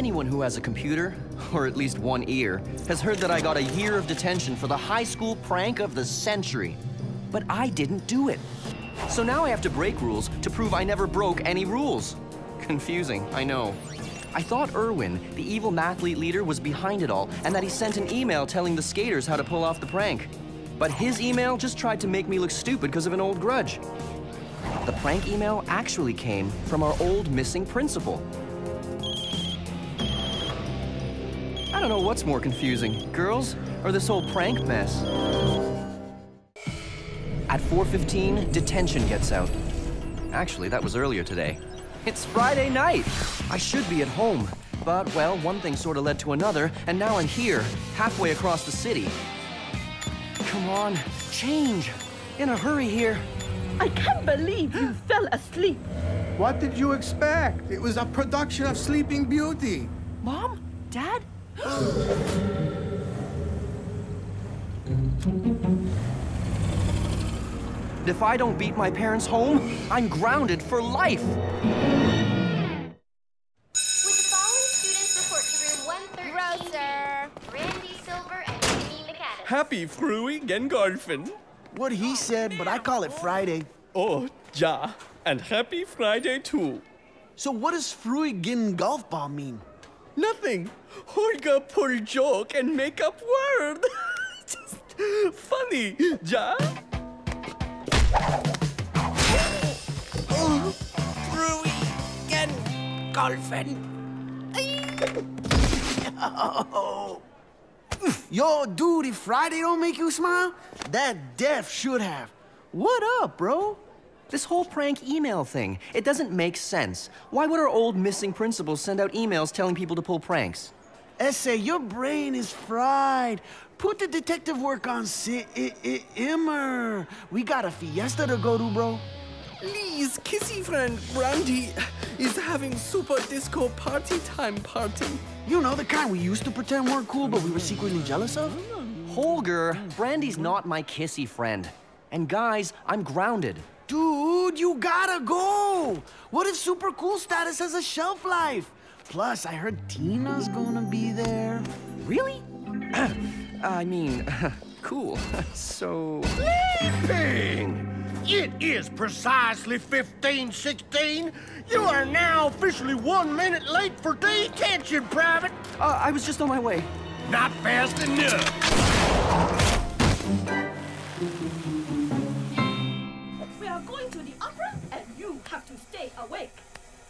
Anyone who has a computer, or at least one ear, has heard that I got a year of detention for the high school prank of the century. But I didn't do it. So now I have to break rules to prove I never broke any rules. Confusing, I know. I thought Irwin, the evil mathlete leader, was behind it all, and that he sent an email telling the skaters how to pull off the prank. But his email just tried to make me look stupid because of an old grudge. The prank email actually came from our old missing principal. I don't know what's more confusing, girls or this whole prank mess. At 4:15, detention gets out. Actually, that was earlier today. It's Friday night. I should be at home. But, well, one thing sort of led to another, and now I'm here, halfway across the city. Come on, change. In a hurry here. I can't believe you fell asleep. What did you expect? It was a production of Sleeping Beauty. Mom? Dad? If I don't beat my parents home, I'm grounded for life. Would the following students report to room 113? Grocer, Brandy Silver, and Kimmie McAdams. Happy Frühling and Golfen. What he said, but I call it Friday. Oh, ja, and happy Friday too. So what does Frühling golf ball mean? Nothing. Holger pull joke and make up word. Just funny, ja? Frühling golfen. Oh. Yo, dude, if Friday don't make you smile, that death should have. What up, bro? This whole prank email thing, it doesn't make sense. Why would our old missing principal send out emails telling people to pull pranks? Essay, your brain is fried. Put the detective work on simmer. We got a fiesta to go to, bro. Lee's kissy friend Brandy is having super disco party time party. You know, the kind we used to pretend weren't cool, but we were secretly jealous of? Holger, Brandy's not my kissy friend. And guys, I'm grounded. Dude, you gotta go! What if super cool status has a shelf life? Plus, I heard Tina's gonna be there. Really? I mean, cool. So... Sleeping! It is precisely 15:16. You are now officially 1 minute late for detention, Private. I was just on my way. Not fast enough. We are going to the opera, and you have to stay awake.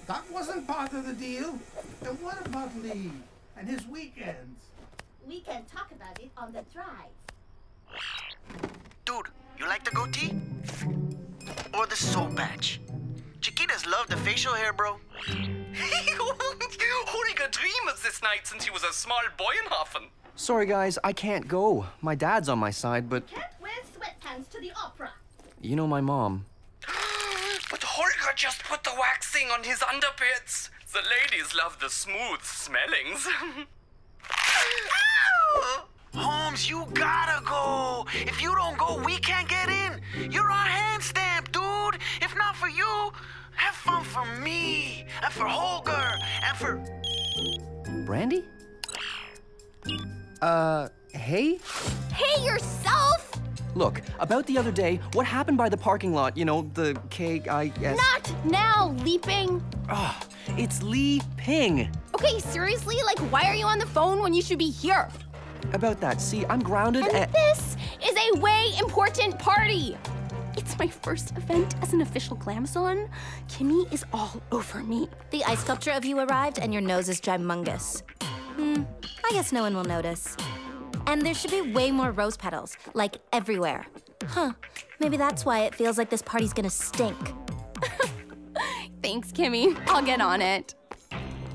That wasn't part of the deal. And what about Lee and his weekends? We can talk about it on the drive. Dude, you like the goatee? Or the soap patch? Chiquitas love the facial hair, bro. Holger dreams this night since he was a small boy in Hoffen. Sorry, guys, I can't go. My dad's on my side, but... Can't wear sweatpants to the opera. You know my mom. But Holger just put the waxing on his underpits. The ladies love the smooth smellings. Ow! Holmes, you gotta go. If you don't go, we can't get in. You're our hand stamp, dude. If not for you, have fun for me, and for Holger, and for... Brandy? Hey? Hey yourself! Look, about the other day, what happened by the parking lot, you know, the K-I-S... Not now, Leaping! Ugh, it's Lee Ping. Okay, seriously? Like, why are you on the phone when you should be here? About that, see, I'm grounded and this is a way important party! It's my first event as an official Glamazon. Kimmie is all over me. The ice sculpture of you arrived and your nose is gymungous. I guess no one will notice. And there should be way more rose petals, like everywhere. Huh, maybe that's why it feels like this party's gonna stink. Thanks, Kimmie. I'll get on it.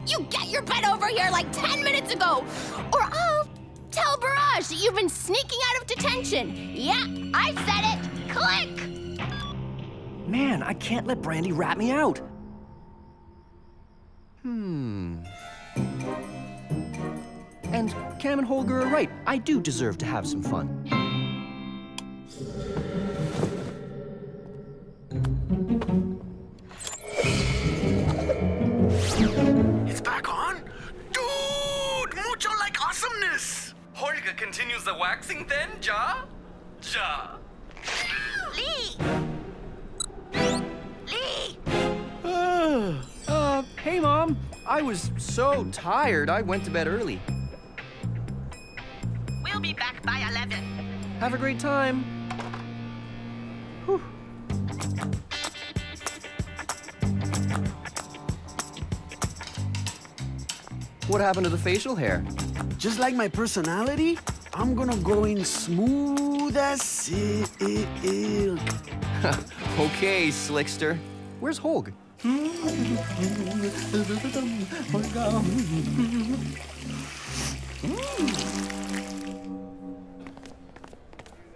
You get your butt over here like 10 minutes ago, or I'll... Tell Barrage that you've been sneaking out of detention. Yeah, I said it. Click! Man, I can't let Brandy rat me out. And Cam and Holger are right. I do deserve to have some fun. It's back on? Dude! continues the waxing then, Ja? Ja. Lee! Lee! Hey, Mom. I was so tired, I went to bed early. We'll be back by 11. Have a great time. Whew. What happened to the facial hair? Just like my personality, I'm gonna go in smooth as silk. Okay, slickster. Where's Holg?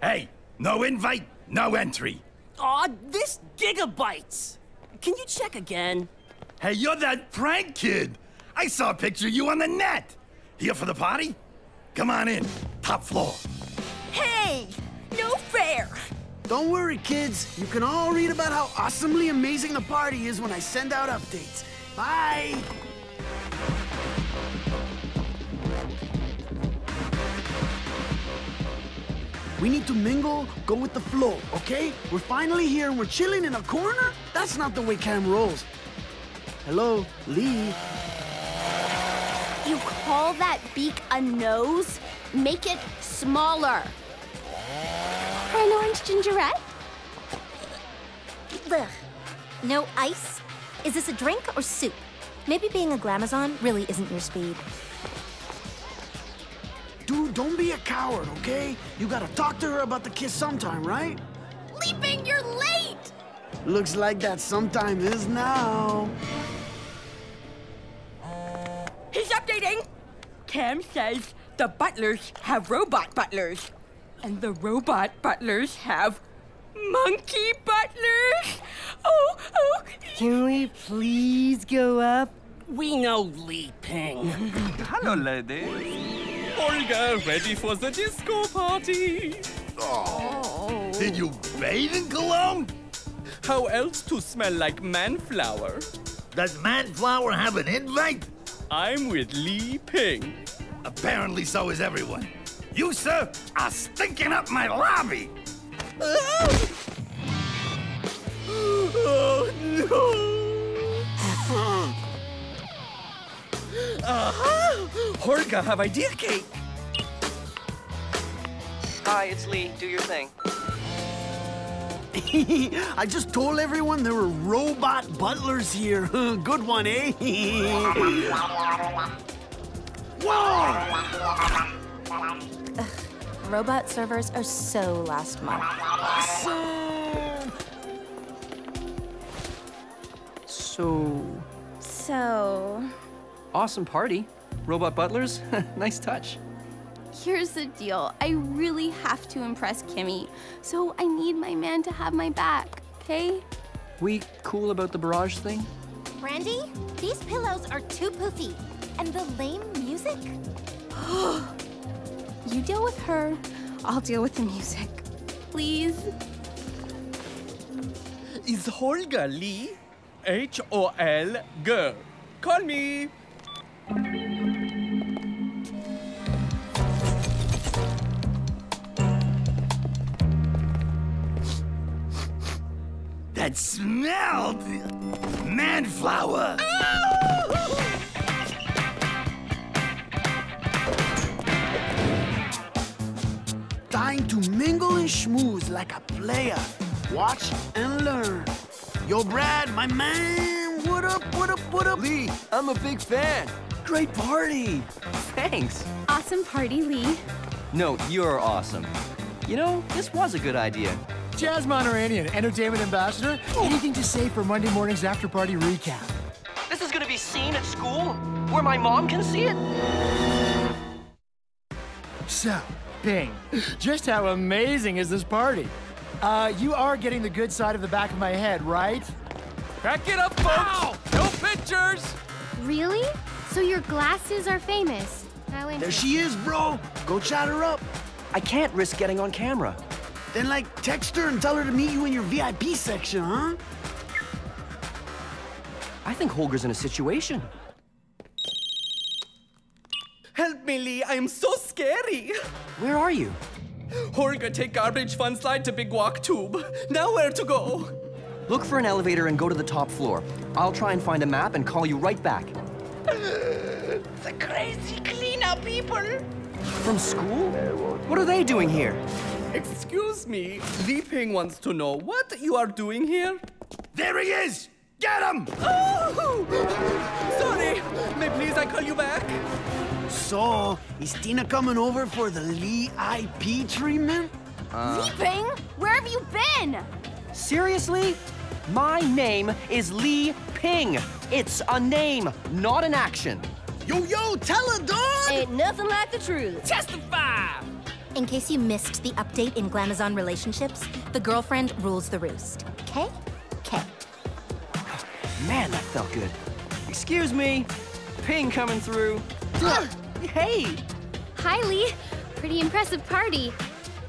Hey, no invite, no entry. Aw, this gigabytes. Can you check again? Hey, you're that prank kid. I saw a picture of you on the net. Here for the party? Come on in, top floor. Hey, no fair. Don't worry, kids. You can all read about how awesomely amazing the party is when I send out updates. Bye! We need to mingle, go with the flow, okay? We're finally here and we're chilling in a corner? That's not the way Cam rolls. Hello, Lee. You call that beak a nose? Make it smaller. An orange gingerette? Ugh. No ice? Is this a drink or soup? Maybe being a Glamazon really isn't your speed. Dude, don't be a coward, okay? You gotta talk to her about the kiss sometime, right? Leaping, you're late! Looks like that sometime is now. He's updating! Cam says the butlers have robot butlers. And the robot butlers have monkey butlers. Oh, oh. Can we please go up? We know Lee Ping. Hello, ladies. Olga, ready for the disco party. Oh. Did you bathe in cologne? How else to smell like manflower? Does manflower have an invite? I'm with Lee Ping. Apparently so is everyone. You, sir, are stinking up my lobby! Oh, no! Holga, have idea cake! Hi, it's Lee. Do your thing. I just told everyone there were robot butlers here. Good one, eh? Whoa! Ugh, robot servers are so last month. Awesome. So... Awesome party. Robot butlers, nice touch. Here's the deal. I really have to impress Kimmie, so I need my man to have my back, okay? We cool about the barrage thing? Brandy, these pillows are too poofy. And the lame music? You deal with her, I'll deal with the music. Please. Is Holga Lee? H-O-L-G. Call me. That smelled manflower. Oh! Time to mingle and schmooze like a player. Watch and learn. Yo, Brad, my man. What up, what up, what up? Lee, I'm a big fan. Great party. Thanks. Awesome party, Lee. No, you're awesome. You know, this was a good idea. Jazz Monteranian, entertainment ambassador. Anything to say for Monday morning's after-party recap? This is gonna be seen at school? Where my mom can see it? So. Ping. Just how amazing is this party? You are getting the good side of the back of my head, right? Crack it up, folks! Ow! No pictures! Really? So your glasses are famous. There she is, bro! Go chat her up. I can't risk getting on camera. Then, like, text her and tell her to meet you in your VIP section, huh? I think Holger's in a situation. Help me! me, Lee. I am so scary. Where are you? Holger, take garbage fun slide to big walk tube. Now where to go? Look for an elevator and go to the top floor. I'll try and find a map and call you right back. The crazy cleanup people. From school? What are they doing here? Excuse me, Lee Ping wants to know what you are doing here. There he is! Get him! Oh! Sorry! May please I call you back? So, is Tina coming over for the Lee IP treatment? Lee Ping, where have you been? Seriously? My name is Lee Ping. It's a name, not an action. Yo, tell her, dog! Ain't nothing like the truth. Testify! In case you missed the update in Glamazon relationships, the girlfriend rules the roost. Okay? Okay. Man, that felt good. Excuse me. Ping coming through. Hey! Hi, Lee. Pretty impressive party.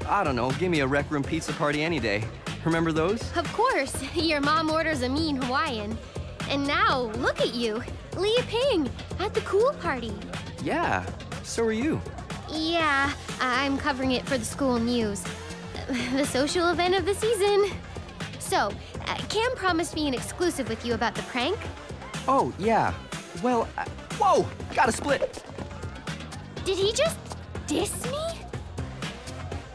I don't know. Give me a rec room pizza party any day. Remember those? Of course. Your mom orders a mean Hawaiian. And now, look at you. Lee Ping, at the cool party. Yeah, so are you. Yeah, I'm covering it for the school news. The social event of the season. So, Cam promised me an exclusive with you about the prank. Oh, yeah. Well, whoa! Gotta split! Did he just diss me?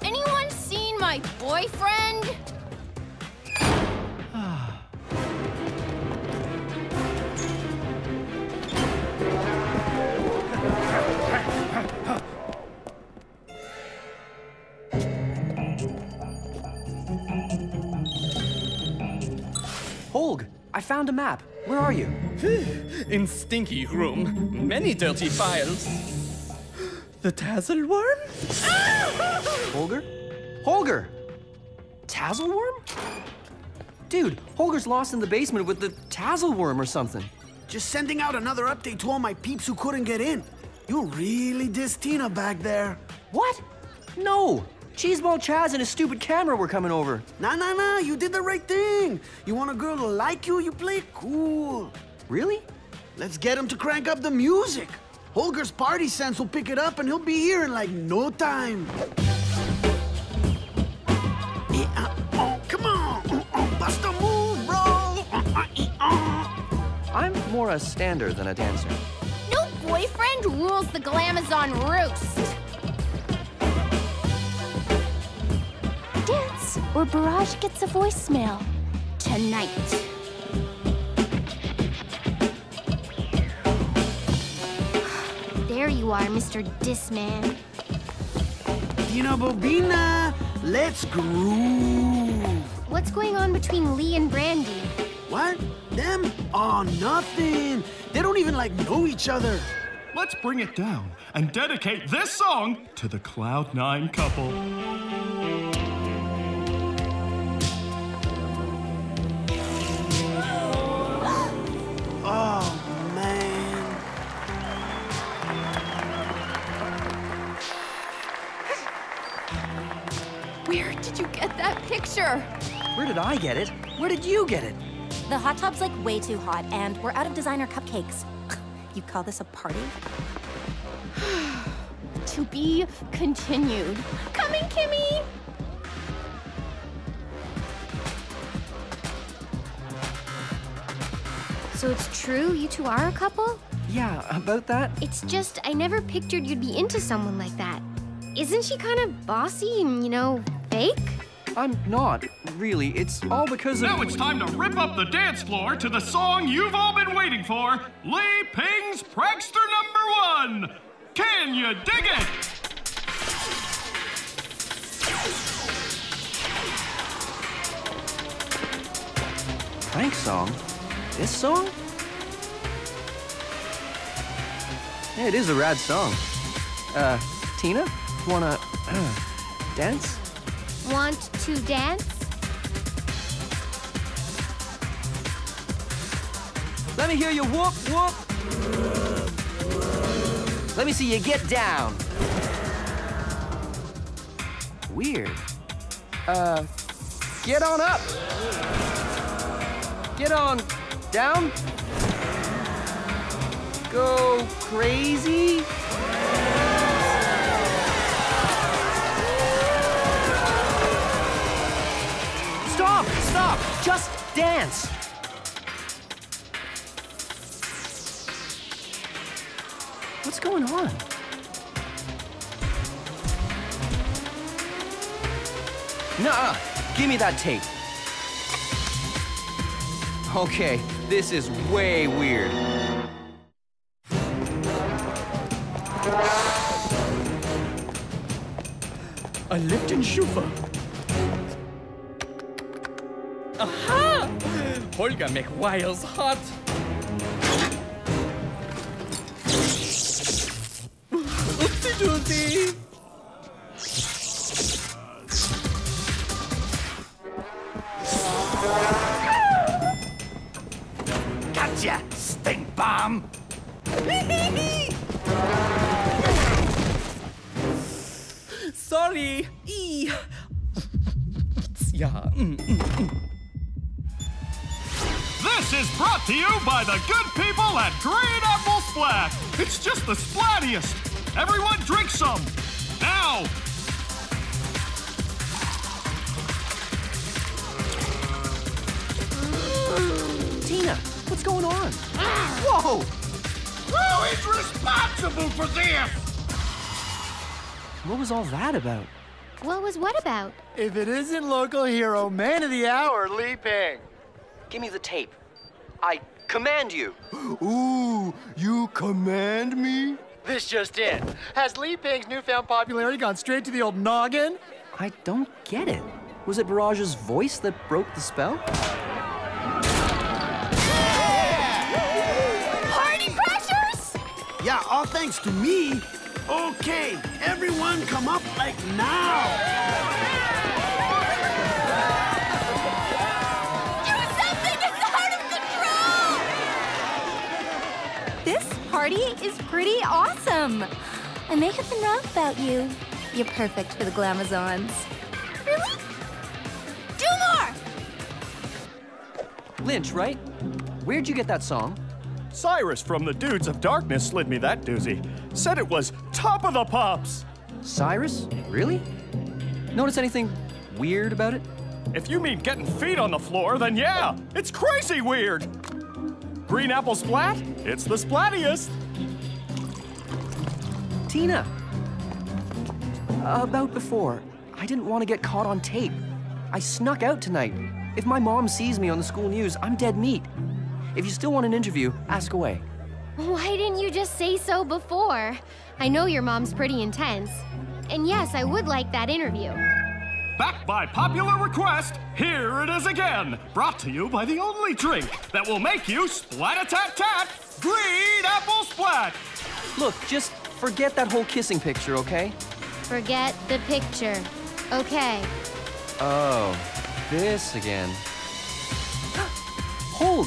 Anyone seen my boyfriend? Holg, I found a map. Where are you? In stinky room. Many dirty files. The tassel worm? Holger? Holger! Tassel worm? Dude, Holger's lost in the basement with the tassel worm or something. Just sending out another update to all my peeps who couldn't get in. You really dissed Tina back there. What? No! Cheeseball Chaz and his stupid camera were coming over. Nah, you did the right thing. You want a girl to like you, you play cool. Really? Let's get him to crank up the music. Holger's party sense will pick it up and he'll be here in like no time. Come on, bust a move, bro. I'm more a stander than a dancer. No boyfriend rules the Glamazon roost. Dance, or Barrage gets a voicemail. Tonight. There you are, Mr. Disman. Tina Bobina, let's groove. What's going on between Lee and Brandy? What? Them? Oh, nothing. They don't even, know each other. Let's bring it down and dedicate this song to the Cloud 9 couple. Oh, man. Where did you get that picture? Where did I get it? Where did you get it? The hot tub's, way too hot, and we're out of designer cupcakes. You call this a party? To be continued. Coming, Kimmie! So it's true, you two are a couple? Yeah, about that. It's just, I never pictured you'd be into someone like that. Isn't she kind of bossy and, fake? I'm not, really. It's all because of... Now it's time to rip up the dance floor to the song you've all been waiting for, Lee Ping's Prankster Number 1. Can you dig it? Prank song? This song? Yeah, it is a rad song. Tina, wanna dance? Want to dance? Let me hear you whoop, whoop. Let me see you get down. Weird. Get on up. Get on. Down. Go crazy. sense. What's going on? Nuh-uh. Give me that tape. Okay, this is way weird. A Lipton-Schufa. Aha! Holger McWire's hot. Oopsie-doopsie. Gotcha, stink bomb. Sorry. Yeah. This is brought to you by the good people at Green Apple Splat. It's just the splattiest. Everyone drink some. Now. Tina, what's going on? Whoa. Who is responsible for this? What was all that about? What was what about? If it isn't local hero man of the hour, Lee. Give me the tape. I command you. Ooh, you command me? This just in. Has Lee Ping's newfound popularity gone straight to the old noggin? I don't get it. Was it Barrage's voice that broke the spell? Yeah! Party pressures? Yeah, all thanks to me. Okay, everyone come up like now! Do something! It's out of control! This party is pretty awesome. I make up enough about you. You're perfect for the Glamazons. Really? Do more! Lynch, right? Where'd you get that song? Cyrus from the Dudes of Darkness slid me that doozy. Said it was top of the pops. Cyrus? Really? Notice anything weird about it? If you mean getting feet on the floor, then yeah, it's crazy weird. Green Apple Splat? It's the splattiest. Tina, about before, I didn't want to get caught on tape. I snuck out tonight. If my mom sees me on the school news, I'm dead meat. If you still want an interview, ask away. Why didn't you just say so before? I know your mom's pretty intense. And yes, I would like that interview. Back by popular request, here it is again. Brought to you by the only drink that will make you splat-a-tat-tat, Green Apple Splat. Look, just forget that whole kissing picture, okay? Forget the picture, okay? Oh, this again. Hold.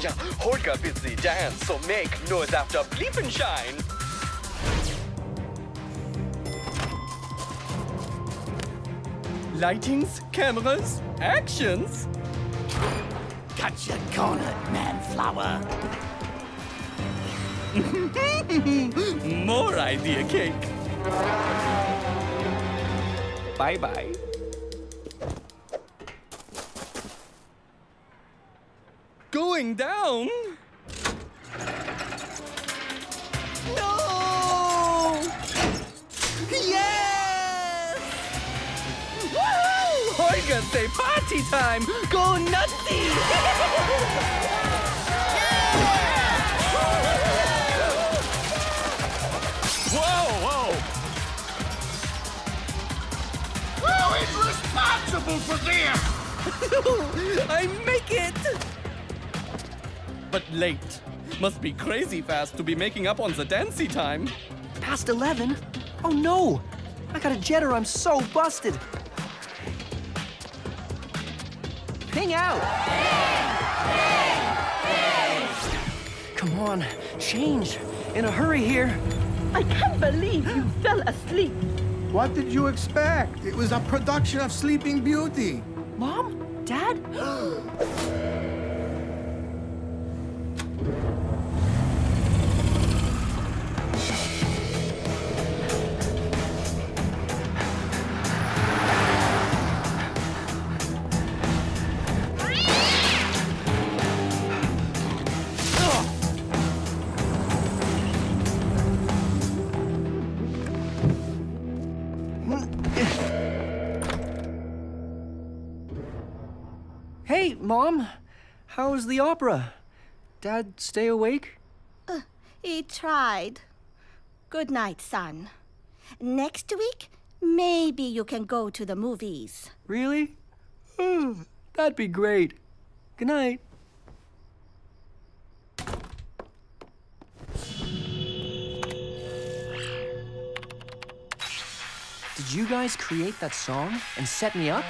Yeah, Holger busy dance, so make noise after bleep and shine. Lightings, cameras, actions. Gotcha cornered, man flower. More idea cake. Bye-bye. Going down? No! Yes! Woo! Holger say party time! Go nutsy! Yeah! Whoa, whoa! Who is responsible for this? I make it! But late. Must be crazy fast to be making up on the dancey time. Past 11? Oh no! I got a jet or I'm so busted. Ping out! Ping! Ping! Ping! Come on, change. In a hurry here. I can't believe you fell asleep. What did you expect? It was a production of Sleeping Beauty. Mom? Dad? Hey, Mom. How's the opera? Dad stay awake? He tried. Good night, son. Next week, maybe you can go to the movies. Really? Oh, that'd be great. Good night. Did you guys create that song and set me up?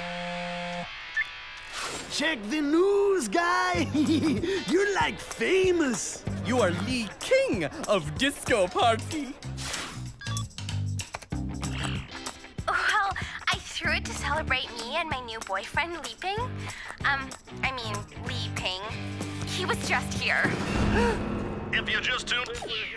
Check the news, guy! You're like famous! You are the king of disco party! Well, I threw it to celebrate me and my new boyfriend, Lee Ping. I mean, Lee Ping. He was just here. If you just tuned...